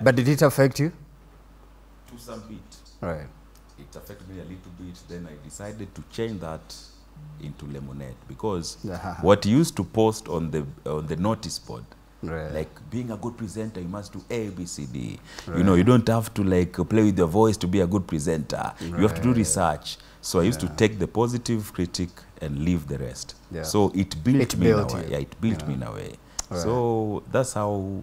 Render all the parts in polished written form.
But did it affect you? To some bit. Right. It affected me a little bit. Then I decided to change that into lemonade, because what you used to post on the notice board, right, like being a good presenter, you must do A, B, C, D. Right. You know, you don't have to like play with your voice to be a good presenter. Right. You have to do research. So I used to take the positive critic and leave the rest. Yeah. So it built me in a way. Right. So that's how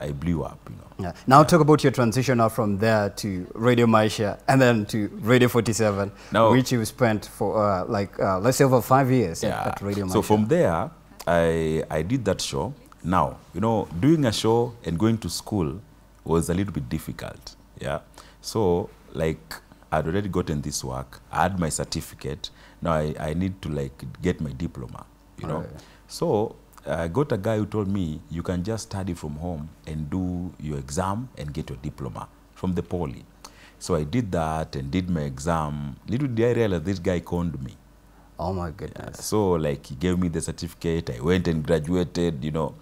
I blew up, you know. Yeah. Now talk about your transition now from there to Radio Maisha and then to Radio 47, now, which you spent for let's say over 5 years at Radio Maisha. So from there, I did that show. Now, you know, doing a show and going to school was a little bit difficult. Yeah. So like I'd already gotten this work. I had my certificate. Now I need to like get my diploma, you know. Right. So I got a guy who told me, you can just study from home and do your exam and get your diploma from the poly. So I did that and did my exam. Little did I realize this guy conned me. Oh my goodness. So like he gave me the certificate. I went and graduated, you know.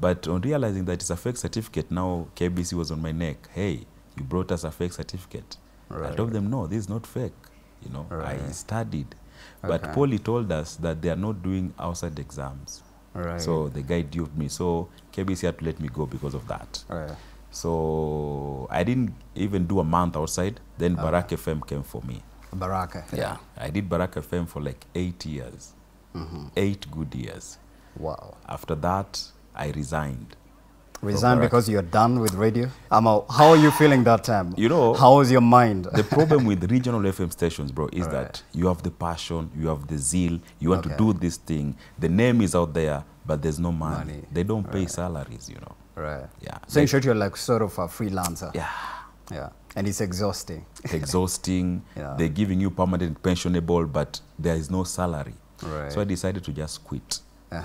But on realizing that it's a fake certificate, now KBC was on my neck. Hey, you brought us a fake certificate. Right. I told them, no, this is not fake. You know, right. I studied. Okay. But poly told us that they are not doing outside exams. Right. So the guy duped me. So KBC had to let me go because of that. Right. So I didn't even do a month outside. Then Baraka FM came for me. Baraka. Yeah. I did Baraka FM for like 8 years. Mm-hmm. 8 good years. Wow. After that, I resigned. Resigned because you're done with radio? How are you feeling that time? You know, how is your mind? The problem with regional FM stations, bro, is that you have the passion, you have the zeal, you want to do this thing. The name is out there, but there's no money. They don't pay salaries, you know. Right. Yeah. So in short, you're like sort of a freelancer. Yeah. Yeah. And it's exhausting. Exhausting. They're giving you permanent pensionable, but there is no salary. Right. So I decided to just quit.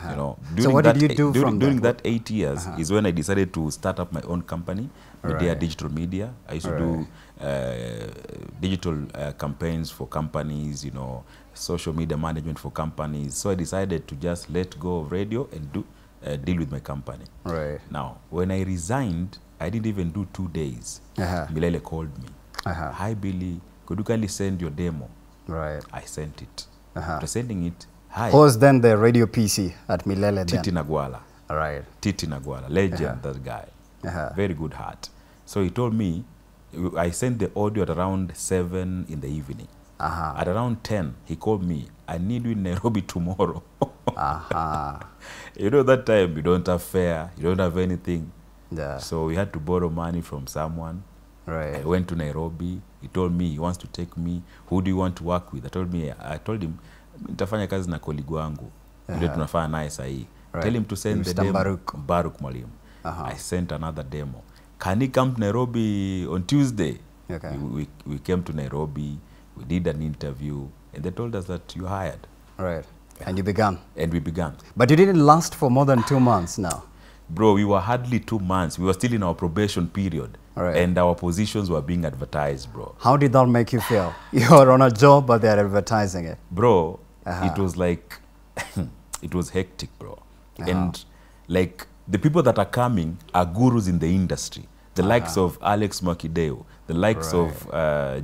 You know, so what did you do from during that 8 years is when I decided to start up my own company, Media Digital Media. I used to do digital campaigns for companies, you know, social media management for companies. So I decided to just let go of radio and do deal with my company. Right. Now, when I resigned, I didn't even do 2 days. Milele called me. Hi, Billy, could you kindly send your demo? Right. I sent it. After sending it, was then the radio PC at Milele? Titi Naguala. Right. Titi Naguala, legend, that guy. Very good heart. So he told me, I sent the audio at around 7 in the evening. At around 10, he called me, I need you in Nairobi tomorrow. You know, that time you don't have fare, you don't have anything. Yeah. So we had to borrow money from someone. Right. I went to Nairobi. He told me he wants to take me. Who do you want to work with? I told him, nitafanya kazi na colleague wangu. Ndio tunafanya naye sahi. Tell him to send the demo. Baruk Mwalimu. I sent another demo. Can he come to Nairobi on Tuesday? Okay. We came to Nairobi. We did an interview and they told us that you hired. Right. Yeah. And you began. And we began. But you didn't last for more than 2 months now. Bro, we were hardly 2 months. We were still in our probation period. Right. And our positions were being advertised, bro. How did that make you feel? You're on a job, but they're advertising it. Bro, it was like, it was hectic, bro. And like the people that are coming are gurus in the industry. The likes of Alex Makideo, the likes of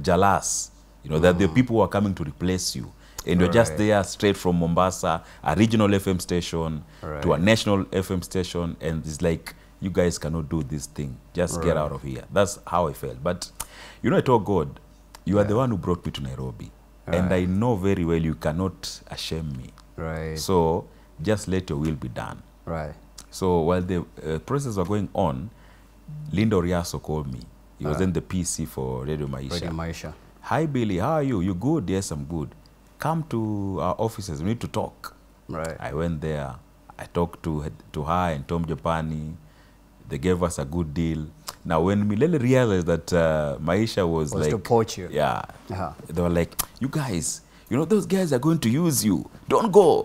Jalas. You know, they're the people who are coming to replace you. And you're just there straight from Mombasa, a regional FM station to a national FM station. And it's like, you guys cannot do this thing. Just get out of here. That's how I felt. But, you know, I told God, you are the one who brought me to Nairobi. And I know very well you cannot shame me. Right. So, just let your will be done. Right. So, while the process was going on, Linda Oriaso called me. He was in the PC for Radio Maisha. Radio Maisha. Hi, Billy. How are you? You good? Yes, I'm good. Come to our offices. We need to talk. Right. I went there. I talked to her and Tom Japani. They gave us a good deal. Now, when Milele realized that Maisha was like... to poach you. Yeah. They were like, you guys, you know, those guys are going to use you. Don't go.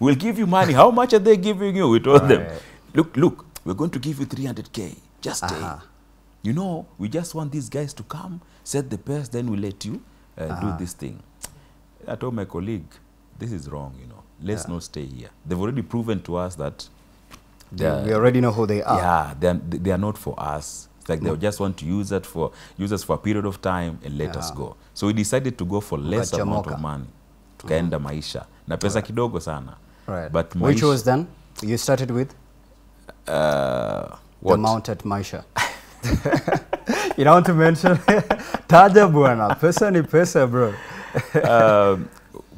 We'll give you money. How much are they giving you? We told them, look, we're going to give you 300K. Just stay. You know, we just want these guys to come, set the pace, then we'll let you do this thing. I told my colleague, this is wrong, you know. Let's not stay here. They've already proven to us that We already know who they are. Yeah, they are not for us. It's like they just want to use that for us for a period of time and let us go. So we decided to go for less amount of money. Tukaenda maisha na pesa kidogo sana. Right. But maisha, which was then you started with what? The mounted maisha. You don't want to mention taja bwana, pesa ni pesa bro.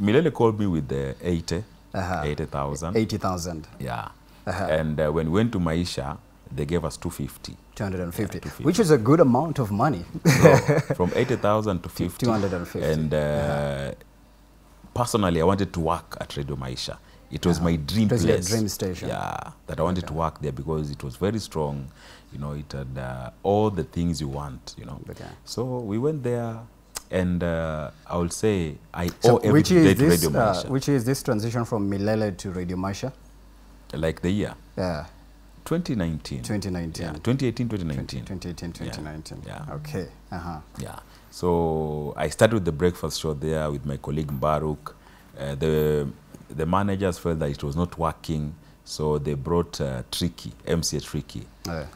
Milele called me with the 80,000. Yeah. And when we went to maisha, they gave us 250. 250. Yeah, 250, which is a good amount of money. So, from 80,000 to 50. 250. And personally, I wanted to work at Radio Maisha. It was my dream place. It was your dream station. Yeah, that I wanted to work there because it was very strong. You know, it had all the things you want, you know. Okay. So we went there, and I will say I owe everything to Radio Maisha. Which is this transition from Milele to Radio Maisha? Like the year? Yeah. 2019. 2019. Yeah. 2018, 2019. 2018, 2019. Yeah. Yeah. Okay. Uh-huh. Yeah. So I started with the breakfast show there with my colleague Mbaruk. The managers felt that it was not working, so they brought Tricky, MC Tricky. Yeah,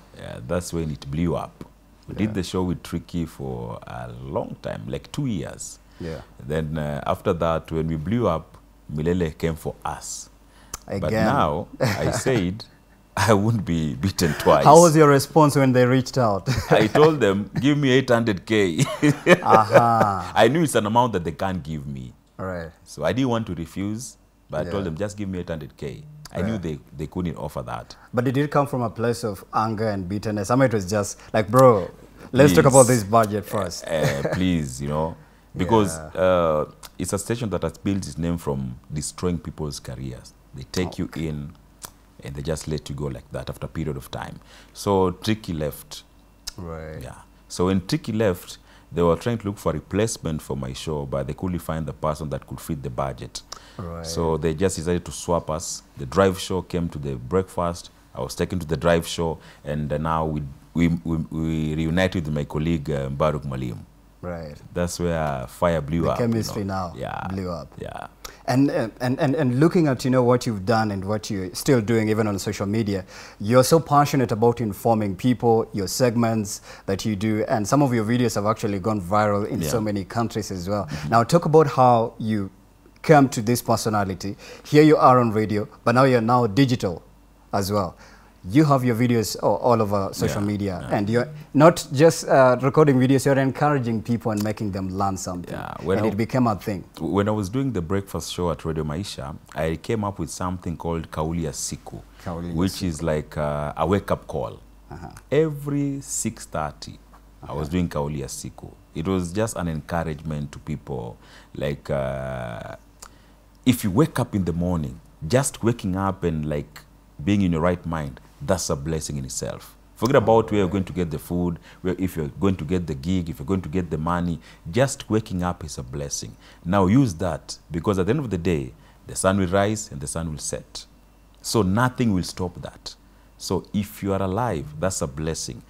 that's when it blew up. We did the show with Tricky for a long time, like 2 years. Yeah. Then after that, when we blew up, Milele came for us. Again. But now, I said, I wouldn't be beaten twice. How was your response when they reached out? I told them, give me 800K. I knew it's an amount that they can't give me. Right. So I didn't want to refuse, but I told them, just give me 800K. I knew they couldn't offer that. But did it come from a place of anger and bitterness? I mean, it was just like, bro, let's talk about this budget first. Please, you know, because it's a station that has built its name from destroying people's careers. They take you in, and they just let you go like that after a period of time. So Tricky left. Right. Yeah. So when Tricky left, they were trying to look for a replacement for my show, but they couldn't find the person that could fit the budget. Right. So they just decided to swap us. The drive show came to the breakfast. I was taken to the drive show, and now we reunited with my colleague Mbaruk Malim. Right. That's where fire blew up. The chemistry now blew up. Yeah. And looking at, you know, what you've done and what you're still doing, even on social media, you're so passionate about informing people, your segments that you do, and some of your videos have actually gone viral in so many countries as well. Now talk about how you came to this personality. Here you are on radio, but now you're now digital as well. You have your videos all over social media, and you're not just recording videos, you're encouraging people and making them learn something. Yeah, and it became a thing. When I was doing the breakfast show at Radio Maisha, I came up with something called Kaulia Siku, which is like a wake-up call. Every 6:30, I was doing Kaulia Siku. It was just an encouragement to people, like if you wake up in the morning, just waking up and like being in your right mind, that's a blessing in itself. Forget about where you're going to get the food, where if you're going to get the gig, if you're going to get the money, just waking up is a blessing. Now use that, because at the end of the day, the sun will rise and the sun will set. So nothing will stop that. So if you are alive, that's a blessing.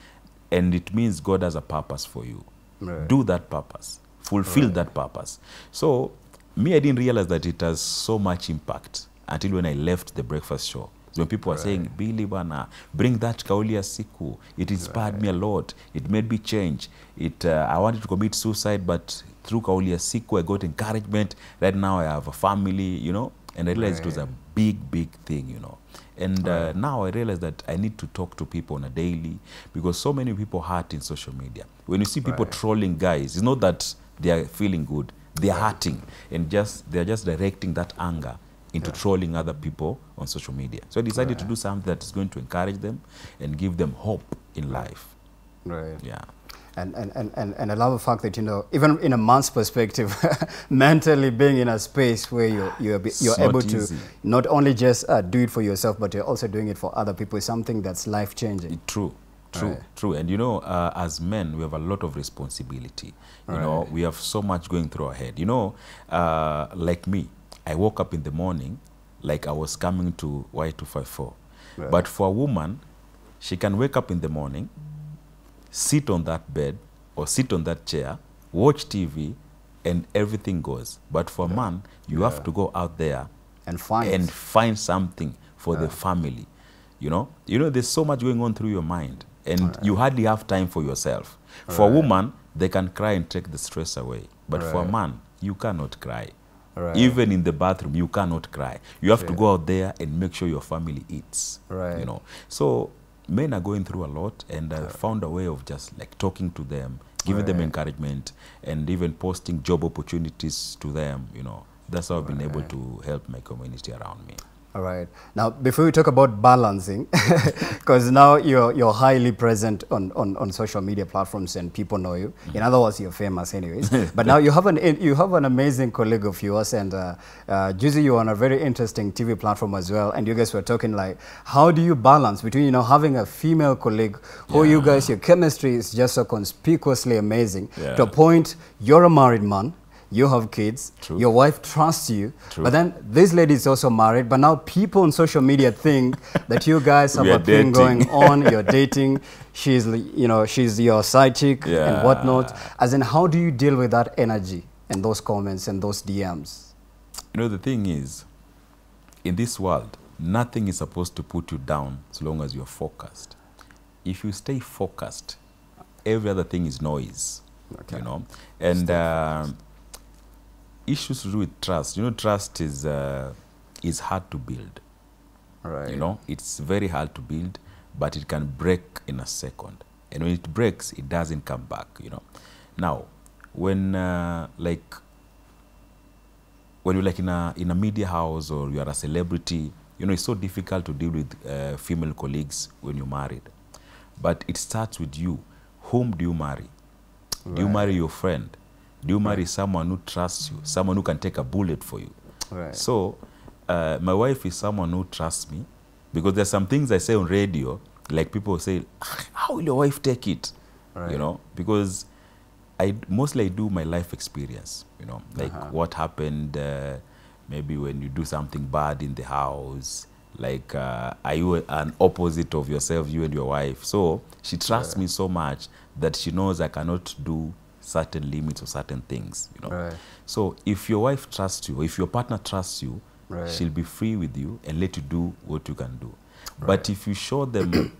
And it means God has a purpose for you. Right. Do that purpose. Fulfill that purpose. So me, I didn't realize that it has so much impact until when I left the breakfast show. When people are saying, Billy Bana, bring that Kaulia Siku. It inspired me a lot. It made me change. I wanted to commit suicide, but through Kaulia Siku, I got encouragement. Right now, I have a family, you know, and I realized it was a big, big thing, you know. And now I realize that I need to talk to people on a daily, because so many people hurt in social media. When you see people trolling guys, it's not that they are feeling good. They are hurting, and they are just directing that anger into trolling other people on social media. So I decided to do something that is going to encourage them and give them hope in life. Right. Yeah. And I love the fact that, you know, even in a month's perspective, mentally being in a space where you're able to not only just do it for yourself, but you're also doing it for other people is something that's life-changing. True. True, true. And you know, as men, we have a lot of responsibility. You know, we have so much going through our head. You know, like me, I woke up in the morning like I was coming to Y254. Right. But for a woman, she can wake up in the morning, sit on that bed or sit on that chair, watch TV, and everything goes. But for a man, you have to go out there and find something for the family. You know, there's so much going on through your mind, and you hardly have time for yourself. For a woman, they can cry and take the stress away, but for a man, you cannot cry. Even in the bathroom, you cannot cry. You have to go out there and make sure your family eats. You know, so men are going through a lot, and I found a way of just like talking to them, giving them encouragement, and even posting job opportunities to them. You know, that's how I've been able to help my community around me. All right. Now, before we talk about balancing, because now you're highly present on social media platforms and people know you. In other words, you're famous anyways. But now you have an amazing colleague of yours, and Juzi, you're on a very interesting TV platform as well. And you guys were talking like, how do you balance between, you know, having a female colleague who you guys, your chemistry is just so conspicuously amazing to a point you're a married man. You have kids, your wife trusts you, but then this lady is also married, but now people on social media think that you guys have a thing going on, you're dating, she's, you know, she's your side chick and whatnot. As in, how do you deal with that energy and those comments and those DMs? You know, the thing is, in this world, nothing is supposed to put you down as long as you're focused. If you stay focused, every other thing is noise, you know, and issues to do with trust. You know, trust is hard to build. You know, it's very hard to build, but it can break in a second. And when it breaks, it doesn't come back, you know. Now, when you're like in a media house or you're a celebrity, you know, it's so difficult to deal with female colleagues when you're married. But it starts with you. Whom do you marry? Do you marry your friend? Do you marry someone who trusts you, someone who can take a bullet for you? So, my wife is someone who trusts me, because there's some things I say on radio, like people say, how will your wife take it? You know, because I mostly do my life experience, you know, like what happened, maybe when you do something bad in the house, like are you an opposite of yourself, you and your wife? So she trusts me so much that she knows I cannot do certain limits or certain things, you know. So if your wife trusts you, or if your partner trusts you, she'll be free with you and let you do what you can do. But if you show them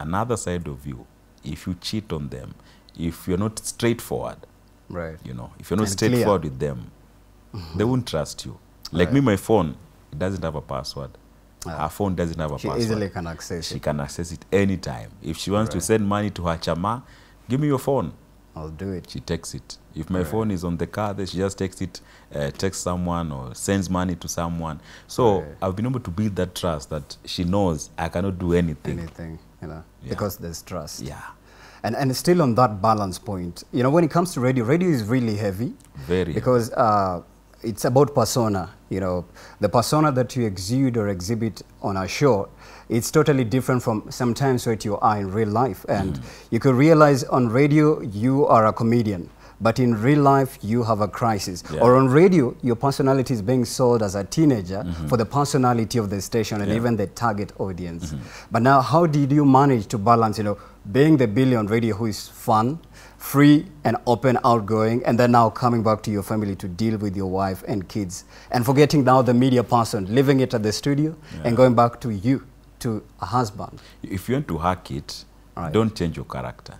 another side of you, if you cheat on them, if you're not straightforward, you know, if you're not straightforward with them, they won't trust you. Like me, my phone, it doesn't have a password. Her phone doesn't have a password. She easily can access it. She can access it anytime. If she wants to send money to her chama, give me your phone. I'll do it. She takes it. If my phone is on the car, then she just takes it, texts someone or sends money to someone. So I've been able to build that trust that she knows I cannot do anything. Anything, you know, because there's trust. And still on that balance point, you know, when it comes to radio, radio is really heavy. Very. Because it's about persona, you know, the persona that you exude or exhibit on a show. It's totally different from sometimes what you are in real life. And you could realize on radio, you are a comedian, but in real life, you have a crisis. Or on radio, your personality is being sold as a teenager for the personality of the station and even the target audience. But now, how did you manage to balance, you know, being the Billy on radio who is fun, free and open, outgoing, and then now coming back to your family to deal with your wife and kids, and forgetting now the media person, leaving it at the studio and going back to you? To a husband. If you want to hack it, don't change your character.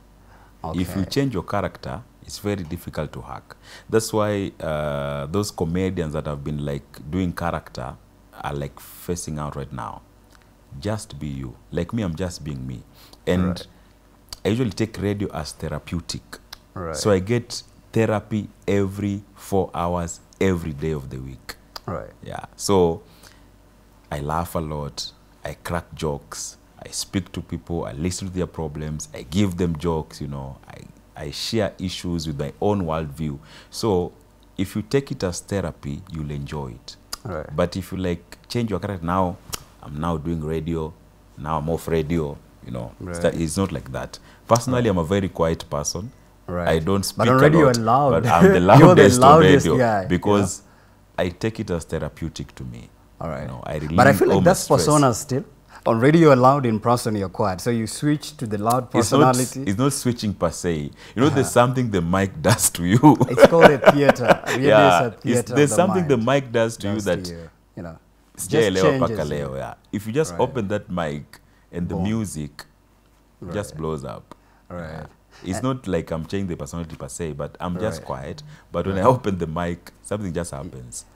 If you change your character, it's very difficult to hack. That's why those comedians that have been like doing character are like facing out right now. Just be you. Like me, I'm just being me. And I usually take radio as therapeutic. So I get therapy every 4 hours, every day of the week. So I laugh a lot. I crack jokes, I speak to people, I listen to their problems, I give them jokes, you know, I share issues with my own worldview. So if you take it as therapy, you'll enjoy it. But if you like change your character, now I'm now doing radio, now I'm off radio, you know, it's not like that. Personally, I'm a very quiet person. I don't speak a lot, but you're loud. But I'm the loudest, on radio guy, because I take it as therapeutic to me. No, but I feel like that's persona still. On radio you're loud, in person you're quiet. So you switch to the loud personality. It's not switching per se. You know, there's something the mic does to you. It's called a theater. There's something the mic does to you that you know. sijaelewa paka leo. Yeah. If you just open that mic and the music just blows up. Right. It's not like I'm changing the personality per se, but I'm just quiet. But when I open the mic, something just happens.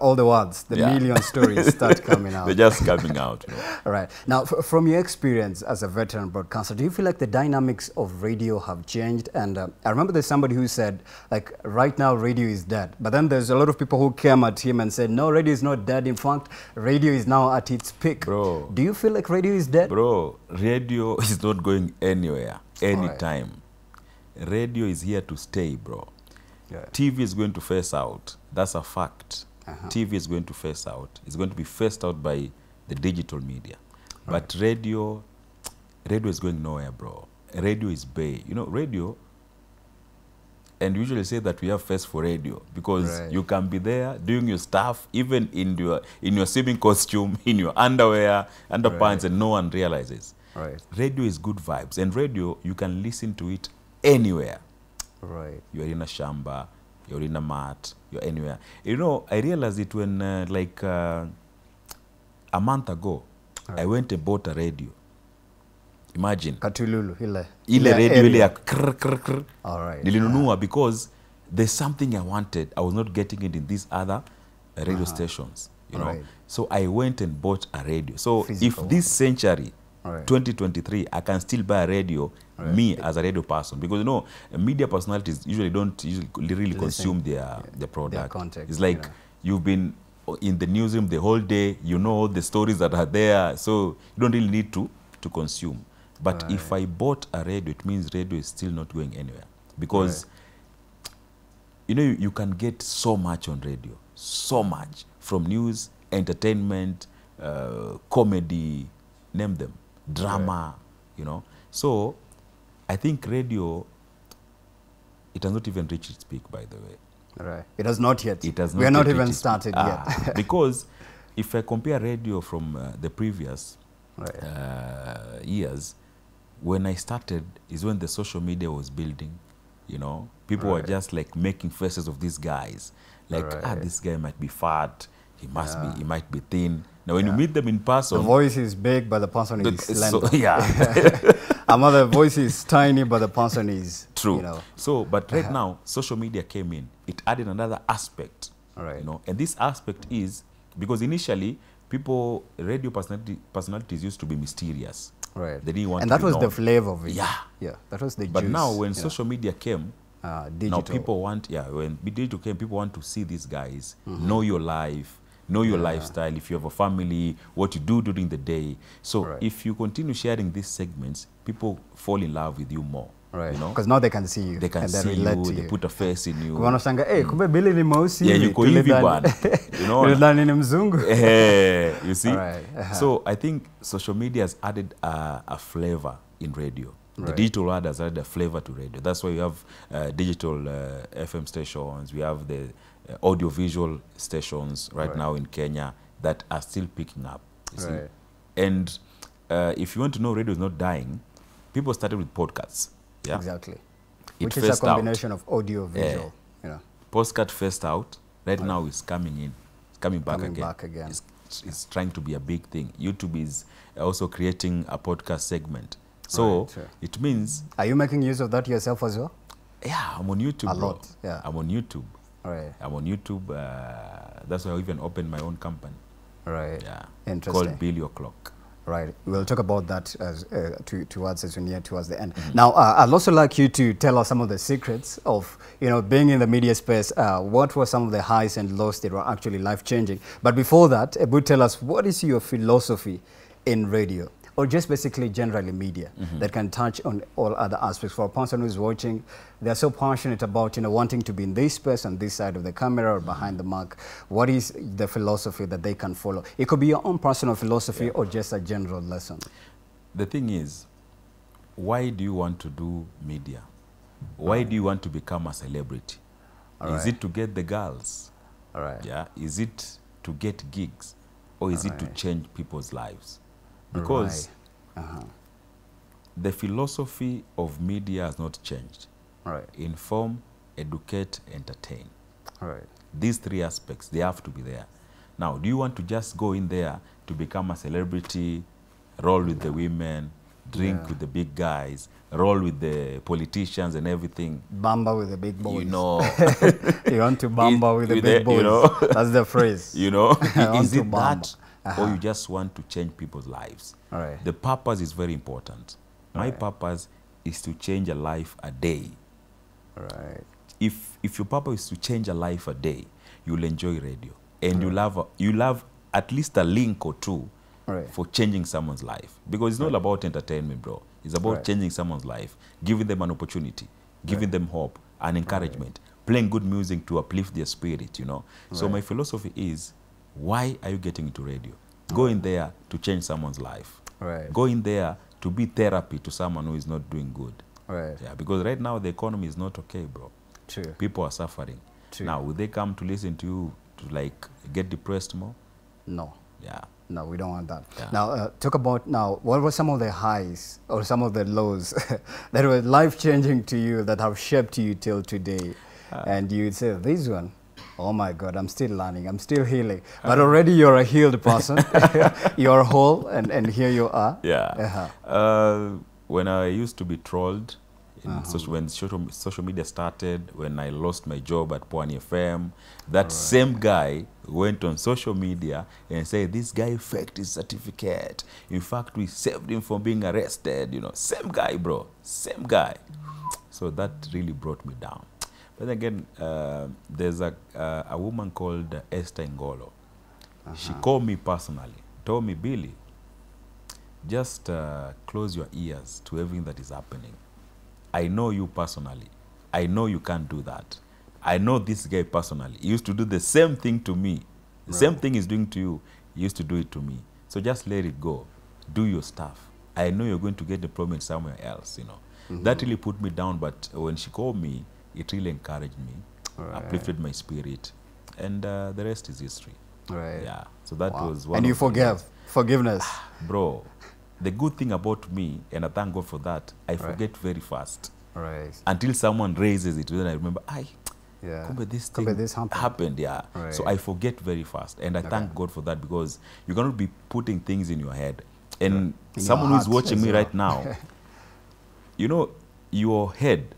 All the words, the million stories start coming out. They're just coming out. All right. Now, from your experience as a veteran broadcaster, do you feel like the dynamics of radio have changed? And I remember there's somebody who said, like, right now radio is dead. But then there's a lot of people who came at him and said, no, radio is not dead. In fact, radio is now at its peak. Bro. Do you feel like radio is dead? Bro, radio is not going anywhere, anytime. Right. Radio is here to stay, bro. Yeah. TV is going to phase out. That's a fact. TV is going to phase out. It's going to be phased out by the digital media. But radio is going nowhere, bro. Radio is bay. You know, radio, and usually say that we have face for radio because you can be there doing your stuff, even in your swimming costume, in your underwear, underpants, and no one realizes. Radio is good vibes. And radio, you can listen to it anywhere. You're in a shamba, you're in a mat, you're anywhere. You know, I realized it when, like, a month ago, I went and bought a radio. Imagine. Katululu, ile radio, ile ya krr, krr, krr. All right. Nilinunua because there's something I wanted. I was not getting it in these other radio stations, you know. So I went and bought a radio. So if this century, 2023, I can still buy a radio, me as a radio person, because you know media personalities usually don't really consume their product, their context. It's like you've been in the newsroom the whole day, you know all the stories that are there, so you don't really need to consume. But if I bought a radio, it means radio is still not going anywhere, because you know you can get so much on radio, so much, from news, entertainment, comedy, name them, drama, you know. So I think radio, it has not even reached its peak, by the way. It has not yet. It has not. We are not even started yet. Because if I compare radio from the previous years, when I started is when the social media was building, you know. People were just like making faces of these guys. Like, ah, this guy might be fat, he must be, he might be thin. Now, when you meet them in person... The voice is big, but the person is slender. So, another voice is tiny, but the person is... True. You know. So, but right now, social media came in. It added another aspect. You know? And this aspect is... Because initially, people... Radio personalities used to be mysterious. They didn't want to be known. And that was the flavor of it. Yeah, that was the juice. But now, when social media came... digital. Now, people want... Yeah, when digital came, people want to see these guys, know your life, know your lifestyle, if you have a family, what you do during the day. So if you continue sharing these segments, people fall in love with you more. You know? Because now they can see you. They can see you, they put a face in you. Hey, kumbe Billy ni mweusi. Yeah, yuko hivi bwana. You know? Ni mzungu. You see? So I think social media has added a flavor in radio. The digital world has added a flavor to radio. That's why you have digital FM stations, we have the audiovisual stations right now in Kenya that are still picking up. You see? And if you want to know radio is not dying, people started with podcasts. Yeah? Exactly. Which is a combination of audio, visual. You know. Podcast first out. Right now it's coming in. It's coming back again. It's trying to be a big thing. YouTube is also creating a podcast segment. So it means... Are you making use of that yourself as well? Yeah, I'm on YouTube. A lot, yeah. I'm on YouTube. I'm on YouTube. That's why I even opened my own company. Yeah. Interesting. Called Billy O'Clock. We'll talk about that as, as we near towards the end. Now, I'd also like you to tell us some of the secrets of, you know, being in the media space. What were some of the highs and lows that were actually life-changing? But before that, Ebu, tell us, what is your philosophy in radio? Or just basically generally media that can touch on all other aspects. For a person who's watching, they're so passionate about, you know, wanting to be in this space, on this side of the camera or behind the mic. What is the philosophy that they can follow? It could be your own personal philosophy or just a general lesson. The thing is, why do you want to do media? Why do you want to become a celebrity? Is it to get the girls? Is it to get gigs? Or is it to change people's lives? Because the philosophy of media has not changed. Inform, educate, entertain. These three aspects, they have to be there. Now, do you want to just go in there to become a celebrity, roll with the women, drink with the big guys, roll with the politicians and everything? Bamba with the big boys. You know. You want to bamba with the big boys. You know? That's the phrase. You know, is it that or you just want to change people's lives? All right. The purpose is very important. My purpose is to change a life a day. Right. If your purpose is to change a life a day, you'll enjoy radio. And you'll have at least a link or two for changing someone's life. Because it's not about entertainment, bro. It's about changing someone's life, giving them an opportunity, giving them hope and encouragement, playing good music to uplift their spirit, you know. So my philosophy is, why are you getting into radio? Go in there to change someone's life. Go in there to be therapy to someone who is not doing good. Yeah, because right now the economy is not okay, bro. True. People are suffering. True. Now, will they come to listen to you to like get depressed more? No. Yeah. No, we don't want that. Yeah. Now, talk about now, what were some of the highs or some of the lows that were life-changing to you that have shaped you till today? And you'd say, this one, oh my God, I'm still learning, I'm still healing. But already you're a healed person. You're whole and here you are. Yeah. When I used to be trolled, when social media started, when I lost my job at Pwani FM, that same guy went on social media and said, this guy faked his certificate. In fact, we saved him from being arrested. You know, same guy, bro, same guy. So that really brought me down. But again, there's a woman called Esther Ngolo. She called me personally, told me, Billy, just close your ears to everything that is happening. I know you personally. I know you can't do that. I know this guy personally. He used to do the same thing to me. The same thing he's doing to you, he used to do it to me. So just let it go. Do your stuff. I know you're going to get employment somewhere else, you know. That really put me down, but when she called me, it really encouraged me, uplifted my spirit, and the rest is history. Yeah, so that was one. And you forgive. Forgiveness. Bro, the good thing about me, and I thank God for that, I forget very fast. Until someone raises it, then I remember, this happened. Yeah. So I forget very fast, and I thank God for that, because you cannot be putting things in your head. And in someone who's watching me right now, you know, your head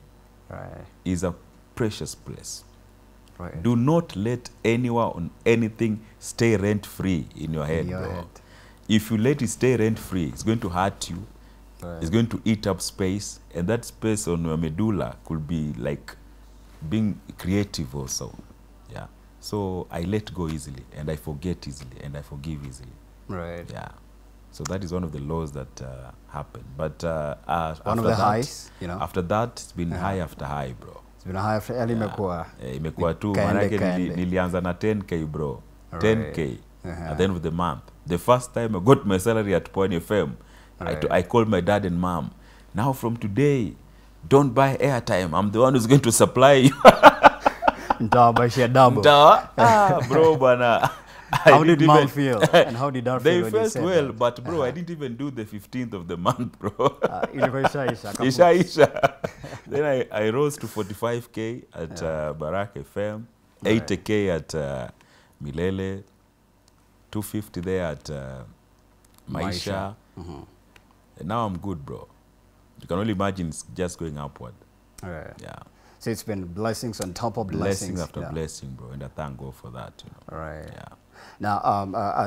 is a precious place. Do not let anyone on anything stay rent-free in your head, bro. If you let it stay rent-free, it's going to hurt you. It's going to eat up space. And that space on your medulla could be like being creative also. Yeah. So I let go easily, and I forget easily, and I forgive easily. Yeah. So that is one of the laws that happened. But one of the highs, you know? After that, it's been high after high, bro. It's been high after high. Imekuwa. Imekuwa too. Manake nilianza na 10K, bro. 10K. At the end of the month. The first time I got my salary at Pwani FM, I called my dad and mom. Now from today, don't buy airtime. I'm the one who's going to supply you. Bro, bana. How did mom feel? And how did dad feel? They felt well, that? But bro, I didn't even do the 15th of the month, bro. Then I rose to 45K at Baraka FM, 80K at Milele, 250 there at Maisha. And now I'm good, bro. You can only imagine it's just going upward. Yeah. So it's been blessings on top of blessings. Blessings after blessing, bro. And I thank God for that, you know. Yeah. Now,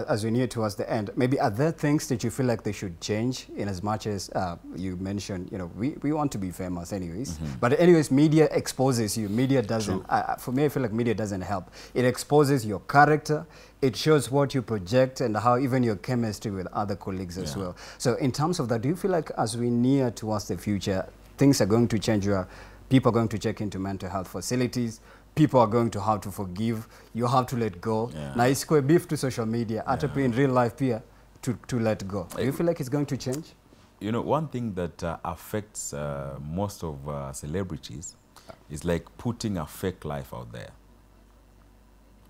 as we near towards the end, maybe are there things that you feel like they should change in as much as you mentioned, you know, we want to be famous anyways. But anyways, media exposes you. Media doesn't, for me, I feel like media doesn't help. It exposes your character. It shows what you project and how even your chemistry with other colleagues as well. So in terms of that, do you feel like as we near towards the future, things are going to change? People are going to check into mental health facilities. People are going to have to forgive. You have to let go. Now it's quite beef to social media, in real life here, to let go. Do you feel like it's going to change? You know, one thing that affects most of celebrities is like putting a fake life out there.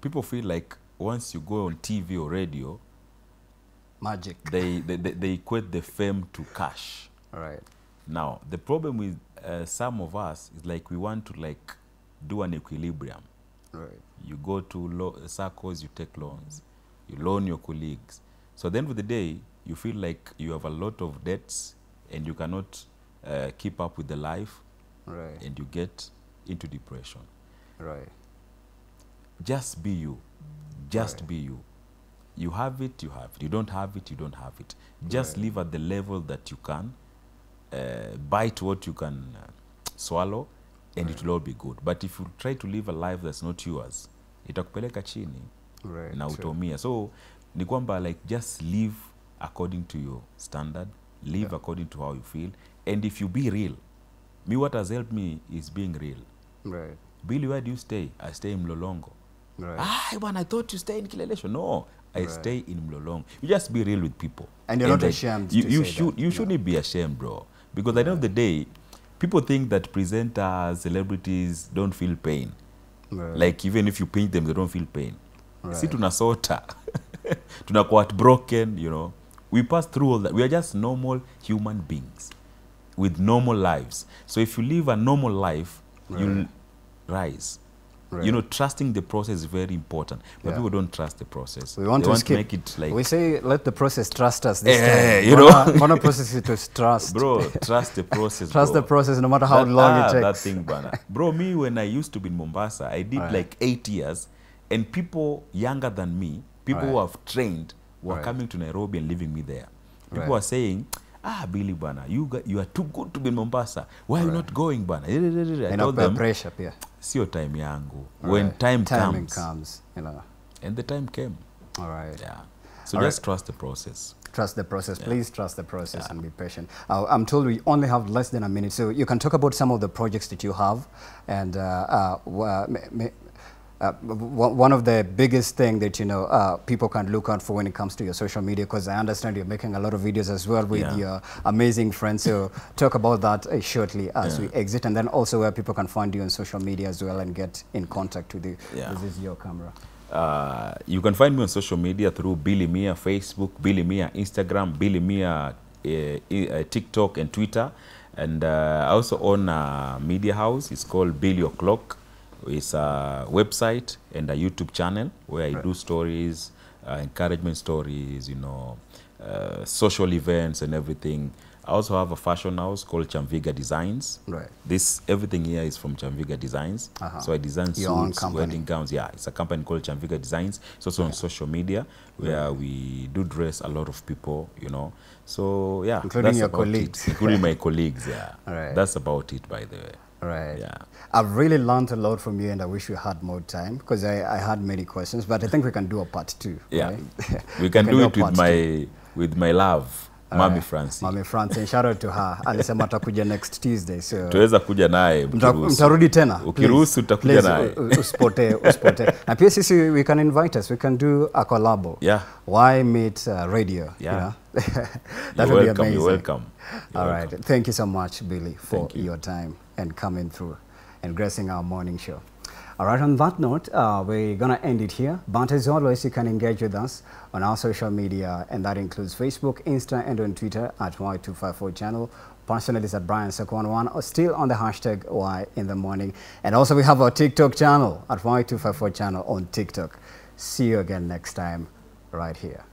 People feel like once you go on TV or radio, magic. They equate the fame to cash. Now, the problem with some of us is like we want to like do an equilibrium. You go to circles, you take loans. you loan your colleagues. So at the end of the day, you feel like you have a lot of debts and you cannot keep up with the life, right, and you get into depression. Right. Just be you. Just right. be you. You have it, you have it. You don't have it, you don't have it. Just right. live at the level that you can, bite what you can swallow, and right. it will all be good. But if you try to live a life that's not yours, itakupeleka chini na utomia. So ni kwamba like just live according to your standard, live yeah. according to how you feel, and if you be real. Me, what has helped me is being real. Right. Billy, where do you stay? I stay in Mlolongo. Right. Ah, man, I thought you stay in Kileleshwa. No, I right. stay in Mlolongo. You just be real with people. And you're and not like, ashamed. You shouldn't be ashamed, bro. Because yeah. at the end of the day, people think that presenters, celebrities don't feel pain. Right. Like even if you pinch them, they don't feel pain. Right. See, tunasota, tunakuwa broken. You know, we pass through all that. We are just normal human beings with normal lives. So if you live a normal life, right. you'll rise. Right. You know, trusting the process is very important, but yeah. people don't trust the process. We want, to make it like... We say, let the process trust us this time. You know? One process it is trust. Bro, trust the process, Trust the process no matter how long it takes. That thing, Bana. Bro, me, when I used to be in Mombasa, I did right. like 8 years, and people younger than me, people right. who have trained, were right. coming to Nairobi and leaving me there. People were right. saying, ah, Billy, Bana, you are too good to be in Mombasa. Why are right. you not going, Bana? I told them, pressure, yeah. Sio time yangu. Right. When time comes, you know. And the time came. All right. Yeah. So all just right. trust the process. Trust the process. Yeah. Please trust the process yeah. and be patient. I'm told we only have less than a minute, so you can talk about some of the projects that you have. And one of the biggest thing that, you know, people can look out for when it comes to your social media, because I understand you're making a lot of videos as well with yeah. your amazing friends. So talk about that shortly as yeah. we exit, and then also where people can find you on social media as well and get in contact with you. Yeah. This is your camera. You can find me on social media through Billy Mia, Facebook, Billy Mia, Instagram, Billy Mia, TikTok and Twitter. And I also own a media house. It's called Billy O'Clock. It's a website and a YouTube channel where I right. do stories, encouragement stories, you know, social events and everything. I also have a fashion house called Chamviga Designs. Right. This, everything here is from Chamviga Designs. Uh-huh. So I design suits, wedding gowns. Yeah, it's a company called Chamviga Designs. It's also yeah. on social media where right. we do dress a lot of people, you know. So, yeah. Including your colleagues. Including my colleagues, yeah. Right. That's about it, by the way. Right. Yeah. I've really learned a lot from you, and I wish we had more time because I had many questions, but I think we can do a part two. Yeah. Right? We can do it with my love, Mami Francie. Mami Francie, shout out to her. Alisema mtakuja next Tuesday. So tuweza kuja naye. Mtarudi tena. Ukiruhusu utakuja naye. Usipote. Na pia sisi we can invite us. We can do a collabo. Yeah. Why meet radio? Yeah. You know? That would be amazing. You're welcome. All right. Thank you so much, Billy, for your time and coming through and gracing our morning show. All right, on that note, we're going to end it here. But as always, you can engage with us on our social media, and that includes Facebook, Insta, and on Twitter at Y254 channel. Personally, it's at Brian Sek11, or still on the hashtag Y in the morning. And also, we have our TikTok channel at Y254 channel on TikTok. See you again next time right here.